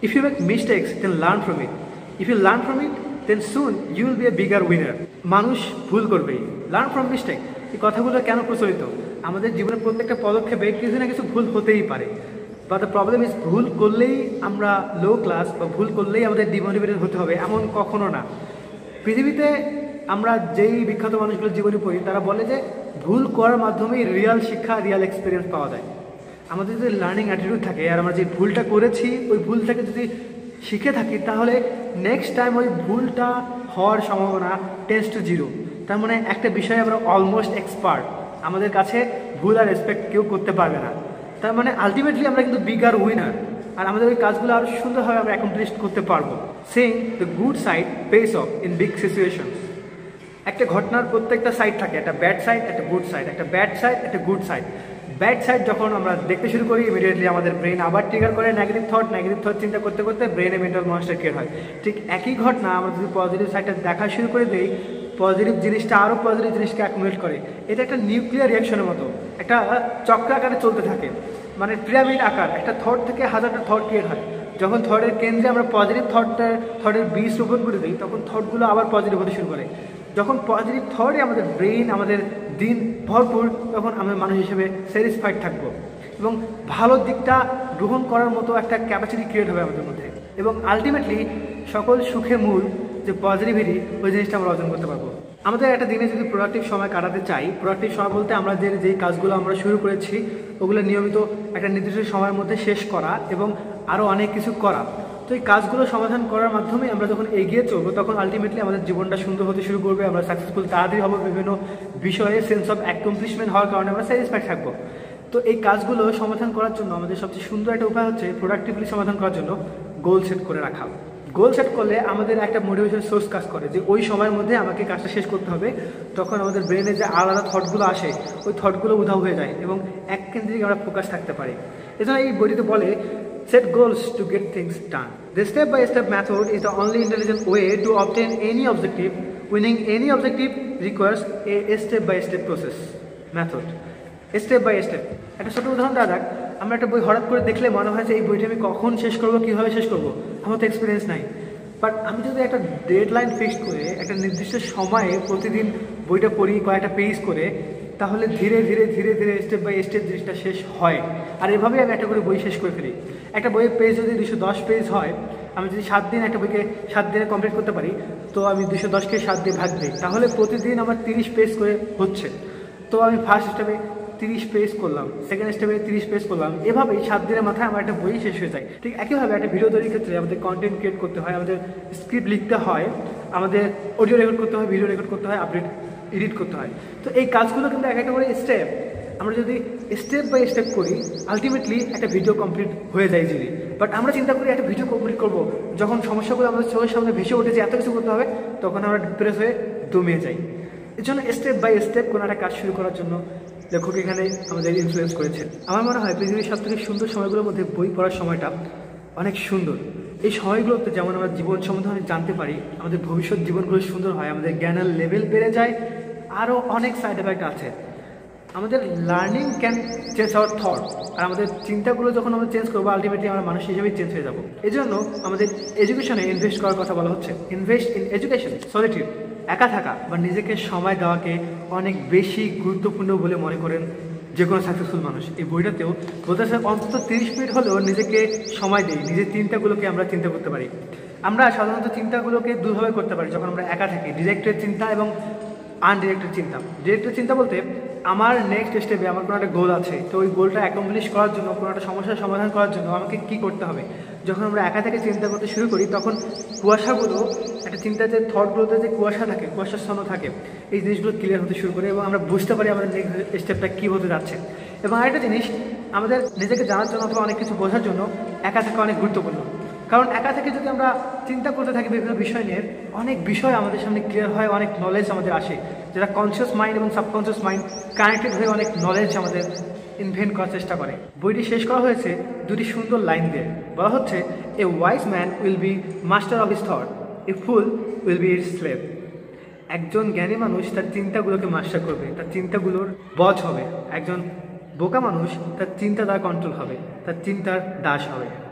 If you make mistakes, then learn from it. If you learn from it, then soon you will be a bigger winner. মানুষ ভুল করবে, learn from mistake. এই কথাগুলো কেন প্রচলিত? আমাদের জীবনের প্রত্যেকটা পদক্ষেপে কিছু না কিছু ভুল হতেই পারে। But the problem is ভুল করলেই আমরা লো ক্লাস বা ভুল করলেই আমাদের ডিমোটিভেটেড হতে হবে এমন কখনো না। পৃথিবীতে আমরা যেই বিখ্যাত মানুষগুলোর জীবনী পড়ি তারা বলে যে ভুল করার মাধ্যমেই রিয়াল শিক্ষা, রিয়াল এক্সপিরিয়েন্স পাওয়া যায়। আমাদের যদি লার্নিং অ্যাটিটিউড থাকে আর আমরা যে ভুলটা করেছি ওই ভুল থেকে যদি শিখে থাকি তাহলে নেক্সট টাইম ওই ভুলটা হওয়ার সম্ভাবনা 10 to 0। তার মানে একটা বিষয়ে আমরা অলমোস্ট এক্সপার্ট, আমাদের কাছে ভুল আর রেসপেক্ট কেউ করতে পারবে না। তার মানে আলটিমেটলি আমরা কিন্তু বিগার উইনার আর আমাদের ওই কাজগুলো আরও সুন্দরভাবে আমরা অ্যাকমপ্লিশ করতে পারবো। Saying the good side pace of in big situations. একটা ঘটনার প্রত্যেকটা সাইড থাকে, একটা ব্যাড সাইড, একটা গুড সাইড, একটা ব্যাড সাইড, একটা গুড সাইড। ব্যাড সাইড যখন আমরা দেখতে শুরু করি ইমিডিয়েটলি আমাদের ব্রেন আবার ট্রিগার করে নেগেটিভ থট চিন্তা করতে করতে ব্রেনে মেন্টাল মনস্টার ক্রিয়েট হয়। ঠিক একই ঘটনা আমরা যদি পজিটিভ সাইডটা দেখা শুরু করে দিই, পজিটিভ জিনিসটা আরও পজিটিভ জিনিসকে অ্যাকুমুলেট করে। এটা একটা নিউক্লিয়ার রিয়াকশনের মতো একটা চক্র আকারে চলতে থাকে, মানে পিরামিড আকার। একটা থট থেকে হাজারটা থট ক্রিয়েট হয়। যখন থটের কেন্দ্রে আমরা পজিটিভ থটের বীজ রোপণ করে দিই তখন থটগুলো আবার পজিটিভ হতে শুরু করে। যখন পজিটিভ থটে আমাদের ব্রেন আমাদের দিন ভরপুর তখন আমরা মানুষ হিসেবে স্যাটিসফাইড থাকবো এবং ভালো দিকটা গ্রহণ করার মতো একটা ক্যাপাসিটি ক্রিয়েট হবে আমাদের মধ্যে। এবং আলটিমেটলি সকল সুখের মূল যে পজিটিভিটি, ওই জিনিসটা আমরা অর্জন করতে পারবো। আমাদের একটা দিনে যদি প্রোডাক্টিভ সময় কাটাতে চাই, প্রোডাক্টিভ সময় বলতে আমরা যেই কাজগুলো আমরা শুরু করেছি ওগুলো নিয়মিত একটা নির্দিষ্ট সময়ের মধ্যে শেষ করা এবং আরও অনেক কিছু করা। তো এই কাজগুলো সমাধান করার মাধ্যমে আমরা যখন এগিয়ে চলবো তখন আলটিমেটলি আমাদের জীবনটা সুন্দর হতে শুরু করবে, আমরা সাকসেসফুল তাড়াতাড়ি হবো, বিভিন্ন বিষয়ে সেন্স অফ অ্যাকমপ্লিশমেন্ট হওয়ার কারণে আমরা স্যাটিসফাইড থাকবো। তো এই কাজগুলো সমাধান করার জন্য আমাদের সবচেয়ে সুন্দর একটা উপায় হচ্ছে প্রোডাক্টিভলি সমাধান করার জন্য গোল সেট করে রাখা। গোল সেট করলে আমাদের একটা মোটিভেশন সোর্স কাজ করে যে ওই সময়ের মধ্যে আমাকে কাজটা শেষ করতে হবে। তখন আমাদের ব্রেনে যে আলাদা থটগুলো আসে ওই থটগুলো উধাও হয়ে যায় এবং এক কেন্দ্রিক আমরা ফোকাস থাকতে পারি। এছাড়া এই বইটিতে বলে set goals to get things done. The step-by-step method is the only intelligent way to obtain any objective. Winning any objective requires a step-by-step process method. Step-by-step. একটা ছোটো উদাহরণ দেওয়া যাক। আমরা একটা বই হঠাৎ করে দেখলে মনে হয় যে এই বইটা আমি কখন শেষ করবো, কীভাবে শেষ করবো, আমার তো এক্সপিরিয়েন্স নাই। বাট আমি যদি একটা ডেডলাইন ফিক্সড করে একটা নির্দিষ্ট সময়ে প্রতিদিন বইটা পড়ি, কয়েকটা পেজ করে, তাহলে ধীরে ধীরে ধীরে ধীরে স্টেপ বাই স্টেপ জিনিসটা শেষ হয়। আর এভাবেই আমি একটা করে বই শেষ করে ফেলি। একটা বইয়ের পেজ যদি 210 পেজ হয়, আমি যদি 7 দিন একটা বইকে 7 দিনে কমপ্লিট করতে পারি, তো আমি 210কে 7 দিয়ে ভাগ দিই, তাহলে প্রতিদিন আমার 30 পেজ করে হচ্ছে। তো আমি ফার্স্ট স্টেপে 30 পেজ করলাম, সেকেন্ড স্টেপে 30 পেজ করলাম, এভাবেই 7 দিনের মাথায় আমার একটা বই শেষ হয়ে যায়। ঠিক একইভাবে একটা ভিডিও তৈরির ক্ষেত্রে আমাদের কন্টেন্ট ক্রিয়েট করতে হয়, আমাদের স্ক্রিপ্ট লিখতে হয়, আমাদের অডিও রেকর্ড করতে হয়, ভিডিও রেকর্ড করতে হয়, আপডেট এডিট করতে হয়। তো এই কাজগুলো কিন্তু এক একটা করে স্টেপ। আমরা যদি স্টেপ বাই স্টেপ করি আলটিমেটলি একটা ভিডিও কমপ্লিট হয়ে যায় ইজিলি। বাট আমরা চিন্তা করি একটা ভিডিও কমপ্লিট করবো, যখন সমস্যাগুলো আমাদের চোখের সামনে ভেসে উঠেছে, এত কিছু করতে হবে, তখন আমরা ডিপ্রেস হয়ে দমিয়ে যাই। এর জন্য স্টেপ বাই স্টেপ কোনো একটা কাজ শুরু করার জন্য লেখক এখানে আমাদের ইনফ্লুয়েন্স করেছেন। আমার মনে হয় পৃথিবীর সব থেকে সুন্দর সময়গুলোর মধ্যে বই পড়ার সময়টা অনেক সুন্দর। এই সময়গুলোতে যেমন আমরা জীবন সম্বন্ধে অনেক জানতে পারি, আমাদের ভবিষ্যৎ জীবনগুলো সুন্দর হয়, আমাদের জ্ঞানের লেভেল বেড়ে যায়, আরও অনেক সাইড এফেক্ট আছে। আমাদের learning can change our thought. আর আমাদের চিন্তাগুলো যখন আমরা চেঞ্জ করবো আলটিমেটলি আমরা মানুষ হিসেবেই চেঞ্জ হয়ে যাবো। এই জন্য আমাদের এডুকেশনে ইনভেস্ট করার কথা বলা হচ্ছে। Invest in education. সলিটিউড, একা থাকা বা নিজেকে সময় দেওয়াকে অনেক বেশি গুরুত্বপূর্ণ বলে মনে করেন যে কোনো সাকসেসফুল মানুষ। এই বইটাতেও বলতে চাই অন্তত 30 মিনিট হলেও নিজেকে সময় দিই, নিজের চিন্তাগুলোকে আমরা চিন্তা করতে পারি। আমরা সাধারণত চিন্তাগুলোকে দুভাবে করতে পারি যখন আমরা একা থাকি, ডিরেক্টেড চিন্তা এবং আনডিরেক্টেড চিন্তা। ডিরেক্টেড চিন্তা বলতে আমার নেক্সট স্টেপে আমার কোনো একটা গোল আছে, তো ওই গোলটা অ্যাকমপ্লিশ করার জন্য, কোনো একটা সমস্যার সমাধান করার জন্য আমাকে কী করতে হবে। যখন আমরা একা থেকে চিন্তা করতে শুরু করি তখন কুয়াশাগুলো, একটা চিন্তা যে থটগুলোতে যে কুয়াশা থাকে, কুয়াশাচ্ছন্ন থাকে, এই জিনিসগুলো ক্লিয়ার হতে শুরু করে এবং আমরা বুঝতে পারি আমাদের নেক্সট স্টেপটা কী হতে যাচ্ছে। এবং আরেকটা জিনিস, আমাদের নিজেকে জানার জন্য অথবা অনেক কিছু বোঝার জন্য একা থাকা অনেক গুরুত্বপূর্ণ। কারণ একা থেকে যদি আমরা চিন্তা করতে থাকি বিভিন্ন বিষয় নিয়ে, অনেক বিষয় আমাদের সামনে ক্লিয়ার হয়, অনেক নলেজ আমাদের আসে, যেটা কনসিয়াস মাইন্ড এবং সাবকনসিয়াস মাইন্ড কানেক্টেড হয়ে অনেক নলেজ আমাদের ইনভেন্ট করার চেষ্টা করে। বইটি শেষ করা হয়েছে দুটি সুন্দর লাইন দিয়ে। বলা হচ্ছে, a wise man will be master of his thought, a fool will be its slave. একজন জ্ঞানী মানুষ তার চিন্তাগুলোকে মাস্টার করবে, তার চিন্তাগুলোর বজ হবে। একজন বোকা মানুষ তার চিন্তা দ্বারা কন্ট্রোল হবে, তার চিন্তার দাস হবে।